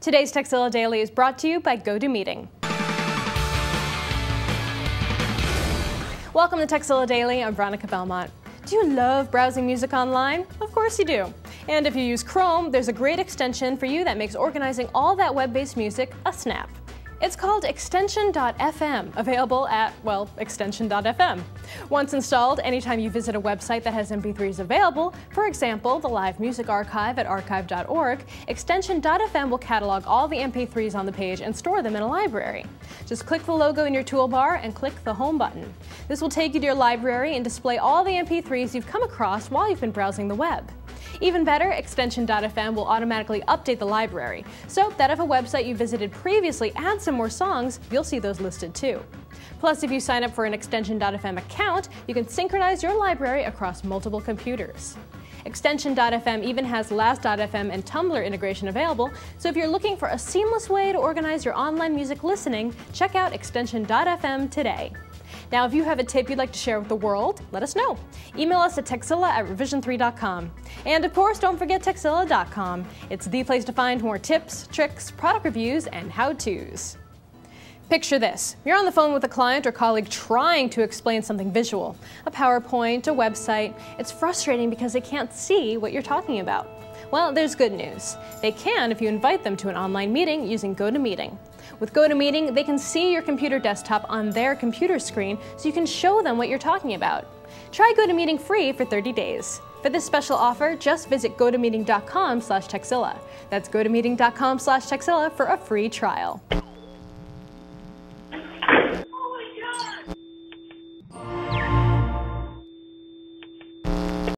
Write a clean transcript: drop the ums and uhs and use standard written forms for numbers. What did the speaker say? Today's Tekzilla Daily is brought to you by GoToMeeting. Welcome to Tekzilla Daily, I'm Veronica Belmont. Do you love browsing music online? Of course you do. And if you use Chrome, there's a great extension for you that makes organizing all that web-based music a snap. It's called extension.fm, available at, well, extension.fm. Once installed, anytime you visit a website that has MP3s available, for example, the live music archive at archive.org, extension.fm will catalog all the MP3s on the page and store them in a library. Just click the logo in your toolbar and click the home button. This will take you to your library and display all the MP3s you've come across while you've been browsing the web. Even better, extension.fm will automatically update the library, so that if a website you visited previously adds some more songs, you'll see those listed too. Plus, if you sign up for an extension.fm account, you can synchronize your library across multiple computers. Extension.fm even has Last.fm and Tumblr integration available, so if you're looking for a seamless way to organize your online music listening, check out extension.fm today. Now, if you have a tip you'd like to share with the world, let us know. Email us at tekzilla@revision3.com. And of course, don't forget tekzilla.com. It's the place to find more tips, tricks, product reviews, and how-tos. Picture this. You're on the phone with a client or colleague trying to explain something visual, a PowerPoint, a website. It's frustrating because they can't see what you're talking about. Well, there's good news. They can if you invite them to an online meeting using GoToMeeting. With GoToMeeting, they can see your computer desktop on their computer screen so you can show them what you're talking about. Try GoToMeeting free for 30 days. For this special offer, just visit gotomeeting.com/Tekzilla. That's gotomeeting.com/Tekzilla for a free trial.